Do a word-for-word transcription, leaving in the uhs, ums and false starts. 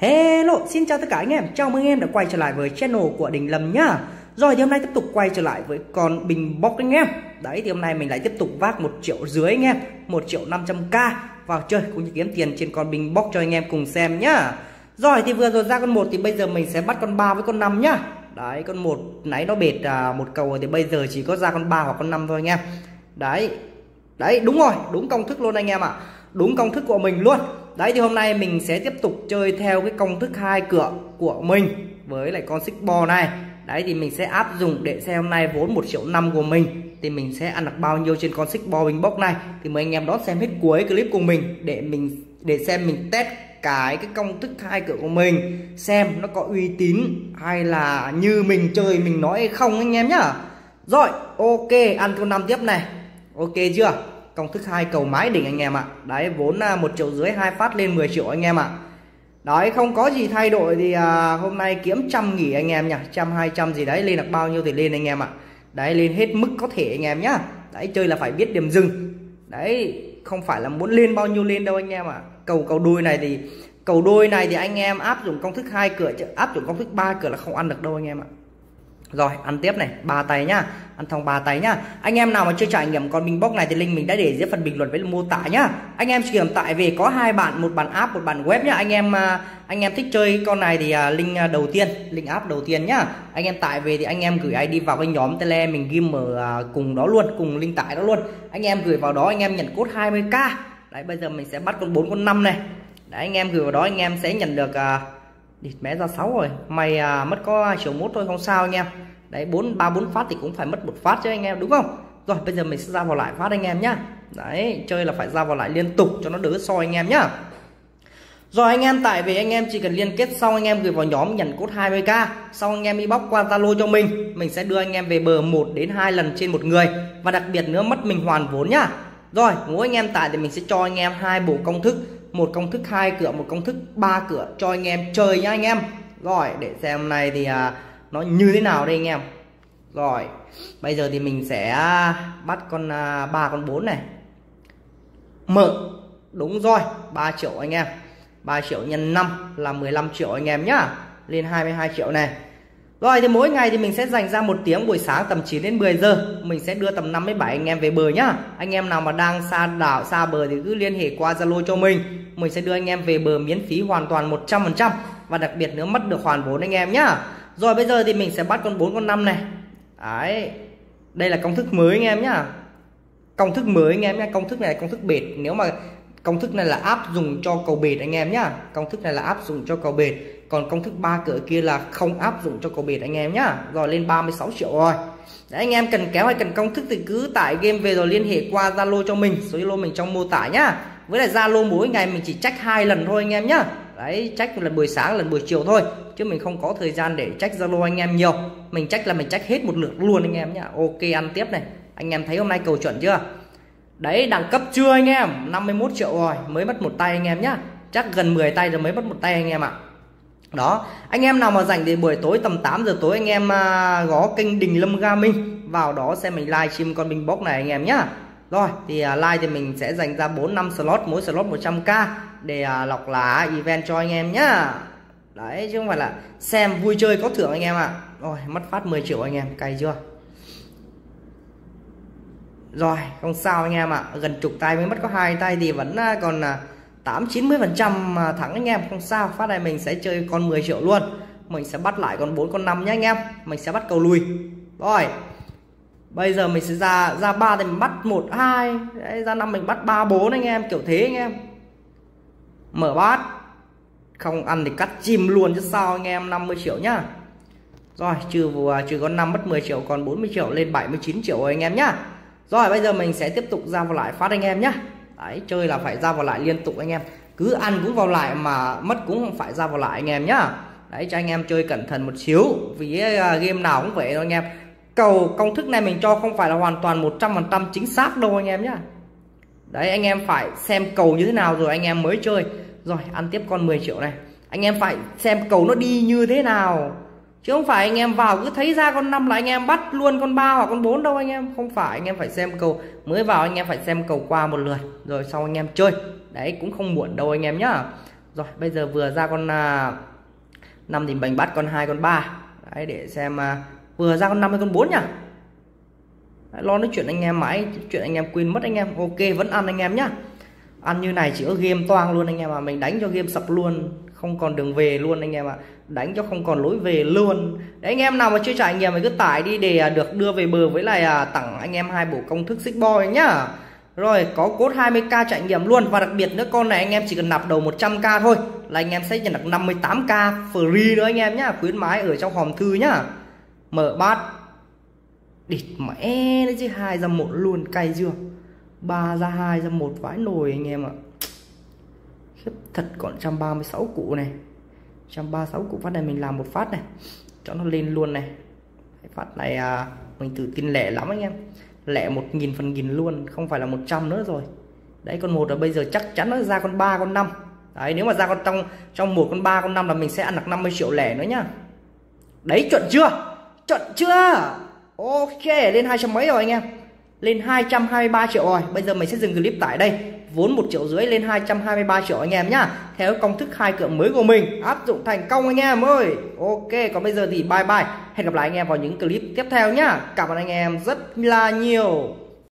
Hello, xin chào tất cả anh em, chào mừng anh em đã quay trở lại với channel của Đình Lâm nhá. Rồi thì hôm nay tiếp tục quay trở lại với con Minh Box anh em. Đấy thì hôm nay mình lại tiếp tục vác một triệu rưỡi anh em, một triệu năm trăm k vào chơi cũng như kiếm tiền trên con Minh Box cho anh em cùng xem nhá. Rồi thì vừa rồi ra con một thì bây giờ mình sẽ bắt con ba với con năm nhá. Đấy, con một nãy nó bệt à, một cầu rồi thì bây giờ chỉ có ra con ba hoặc con năm thôi anh em. Đấy. Đấy, đúng rồi, đúng công thức luôn anh em ạ. À. Đúng công thức của mình luôn. Đấy thì hôm nay mình sẽ tiếp tục chơi theo cái công thức hai cửa của mình với lại con Sicbo này. Đấy thì mình sẽ áp dụng để xem hôm nay vốn một triệu năm của mình thì mình sẽ ăn được bao nhiêu trên con Sicbo Minh Box này. Thì mời anh em đón xem hết cuối clip của mình để mình để xem mình test cái cái công thức hai cửa của mình xem nó có uy tín hay là như mình chơi mình nói hay không anh em nhá. Rồi, ok, ăn con năm tiếp này. Ok chưa? Công thức hai cầu mái đỉnh anh em ạ. Đấy vốn là một triệu rưỡi hai phát lên mười triệu anh em ạ. Đấy không có gì thay đổi thì à, hôm nay kiếm trăm nghỉ anh em nhỉ, trăm hai trăm gì đấy lên được bao nhiêu thì lên anh em ạ. Đấy lên hết mức có thể anh em nhá. Đấy chơi là phải biết điểm dừng. Đấy không phải là muốn lên bao nhiêu lên đâu anh em ạ. Cầu cầu đôi này thì cầu đôi này thì anh em áp dụng công thức hai cửa chứ áp dụng công thức ba cửa là không ăn được đâu anh em ạ. Rồi ăn tiếp này, ba tay nhá, ăn thòng ba tay nhá. Anh em nào mà chưa trải nghiệm con Minh Box này thì link mình đã để dưới phần bình luận với mô tả nhá. Anh em kiểm tải về có hai bản, một bản app, một bản web nhá. Anh em anh em thích chơi con này thì link đầu tiên, link app đầu tiên nhá. Anh em tải về thì anh em gửi ai đi vào cái nhóm Telegram mình ghim ở cùng đó luôn, cùng link tải đó luôn. Anh em gửi vào đó anh em nhận code hai mươi k. Đấy bây giờ mình sẽ bắt con bốn con năm này. Đấy anh em gửi vào đó anh em sẽ nhận được địt mé ra sáu rồi. Mày à, mất có triệu mốt thôi không sao anh em. Đấy bốn ba bốn phát thì cũng phải mất một phát chứ anh em đúng không? Rồi bây giờ mình sẽ ra vào lại phát anh em nhá. Đấy, chơi là phải ra vào lại liên tục cho nó đỡ soi anh em nhá. Rồi anh em tải về anh em chỉ cần liên kết xong anh em gửi vào nhóm nhận code hai mươi k, xong anh em inbox qua Zalo cho mình, mình sẽ đưa anh em về bờ một đến hai lần trên một người và đặc biệt nữa mất mình hoàn vốn nhá. Rồi, mỗi anh em tải thì mình sẽ cho anh em hai bộ công thức, một công thức hai cửa, một công thức ba cửa cho anh em chơi nhá anh em. Rồi để xem này thì à, nó như thế nào đây anh em. Rồi bây giờ thì mình sẽ bắt con à, ba con bốn này. Mở đúng rồi, ba triệu anh em. ba triệu nhân năm là mười lăm triệu anh em nhá. Lên hai mươi hai triệu này. Rồi thì mỗi ngày thì mình sẽ dành ra một tiếng buổi sáng tầm chín đến mười giờ. Mình sẽ đưa tầm năm đến bảy anh em về bờ nhá. Anh em nào mà đang xa đảo, xa bờ thì cứ liên hệ qua Zalo cho mình. Mình sẽ đưa anh em về bờ miễn phí hoàn toàn một trăm phần trăm. Và đặc biệt nữa mất được hoàn vốn anh em nhá. Rồi bây giờ thì mình sẽ bắt con bốn con năm này. Đấy. Đây là công thức mới anh em nhá. Công thức mới anh em nhá. Công thức này là công thức bệt. Nếu mà công thức này là áp dụng cho cầu bệt anh em nhá. Công thức này là áp dụng cho cầu bệt. Còn công thức ba cửa kia là không áp dụng cho cầu bệt anh em nhá. Rồi lên ba mươi sáu triệu rồi. Đấy anh em cần kéo hay cần công thức thì cứ tải game về rồi liên hệ qua Zalo cho mình, số Zalo mình trong mô tả nhá. Với lại Zalo mỗi ngày mình chỉ check hai lần thôi anh em nhá. Đấy check lần buổi sáng lần buổi chiều thôi chứ mình không có thời gian để check Zalo anh em nhiều. Mình check là mình check hết một lượt luôn anh em nhá. Ok ăn tiếp này. Anh em thấy hôm nay cầu chuẩn chưa? Đấy đẳng cấp chưa anh em? năm mươi mốt triệu rồi, mới mất một tay anh em nhá. Chắc gần mười tay rồi mới mất một tay anh em ạ. À. Đó, anh em nào mà rảnh thì buổi tối tầm tám giờ tối anh em à, gõ kênh Đình Lâm Gaming vào đó xem mình livestream con Minh Box này anh em nhá. Rồi thì à, live thì mình sẽ dành ra bốn năm slot, mỗi slot một trăm k để à, lọc lá event cho anh em nhá. Đấy chứ không phải là xem vui chơi có thưởng anh em ạ. À. Rồi mất phát mười triệu anh em, cay chưa? Rồi không sao anh em ạ. À. Gần chục tay mới mất có hai tay thì vẫn còn à, tám chín mươi phần trăm thắng anh em, không sao. Phát này mình sẽ chơi con mười triệu luôn. Mình sẽ bắt lại con bốn con năm nhé anh em. Mình sẽ bắt cầu lùi. Rồi. Bây giờ mình sẽ ra ra ba thì mình bắt một hai, đấy, ra năm mình bắt ba bốn anh em, kiểu thế anh em. Mở bát. Không ăn thì cắt chim luôn chứ sao anh em, năm mươi triệu nhá. Rồi, trừ vừa trừ con năm mất mười triệu còn bốn mươi triệu lên bảy mươi chín triệu anh em nhá. Rồi, bây giờ mình sẽ tiếp tục ra vào lại phát anh em nhá. Đấy, chơi là phải ra vào lại liên tục anh em. Cứ ăn cũng vào lại mà mất cũng không phải ra vào lại anh em nhá. Đấy, cho anh em chơi cẩn thận một xíu. Vì uh, game nào cũng vậy thôi anh em. Cầu công thức này mình cho không phải là hoàn toàn một trăm phần trăm chính xác đâu anh em nhá. Đấy, anh em phải xem cầu như thế nào rồi anh em mới chơi. Rồi, ăn tiếp con mười triệu này. Anh em phải xem cầu nó đi như thế nào. Chứ không phải anh em vào cứ thấy ra con năm là anh em bắt luôn con ba hoặc con bốn đâu anh em. Không phải, anh em phải xem cầu. Mới vào anh em phải xem cầu qua một lượt rồi sau anh em chơi. Đấy cũng không muộn đâu anh em nhá. Rồi bây giờ vừa ra con năm thì mình bắt con hai con ba. Đấy, để xem vừa ra con năm hay con bốn nhá. Đấy, lo nói chuyện anh em mãi, chuyện anh em quên mất anh em. Ok, vẫn ăn anh em nhá. Ăn như này chỉ có game toang luôn anh em ạ. Mình đánh cho game sập luôn, không còn đường về luôn anh em ạ. Đánh cho không còn lối về luôn. Đấy, anh em nào mà chưa trải nghiệm thì cứ tải đi để được đưa về bờ với lại à, tặng anh em hai bộ công thức Sicbo nhá. Rồi có cốt hai mươi k trải nghiệm luôn. Và đặc biệt nữa, con này anh em chỉ cần nạp đầu một trăm k thôi là anh em sẽ nhận được năm mươi tám k free nữa anh em nhá. Khuyến mãi ở trong hòm thư nhá. Mở bát. Địt mẹ đấy chứ, hai ra một luôn, cay chưa. Ba ra hai ra một vãi nồi anh em ạ. Khiếp thật, còn một trăm ba mươi sáu cụ này. một trăm ba mươi sáu cụ phát này mình làm một phát này. Cho nó lên luôn này. Cái phát này à, mình tự tin lẻ lắm anh em. Lẻ một nghìn phần nghìn luôn, không phải là một trăm nữa rồi. Đấy, con một là bây giờ chắc chắn nó ra con ba con năm. Đấy, nếu mà ra con trong trong một con ba con năm là mình sẽ ăn được năm mươi triệu lẻ nữa nhá. Đấy, chuẩn chưa? Chuẩn chưa? Ok, lên hai trăm mấy rồi anh em. Lên hai trăm hai mươi ba triệu rồi. Bây giờ mình sẽ dừng clip tại đây. Vốn một triệu rưỡi lên hai trăm hai mươi ba triệu anh em nhá. Theo công thức hai cựa mới của mình, áp dụng thành công anh em ơi. Ok, còn bây giờ thì bye bye. Hẹn gặp lại anh em vào những clip tiếp theo nhá. Cảm ơn anh em rất là nhiều.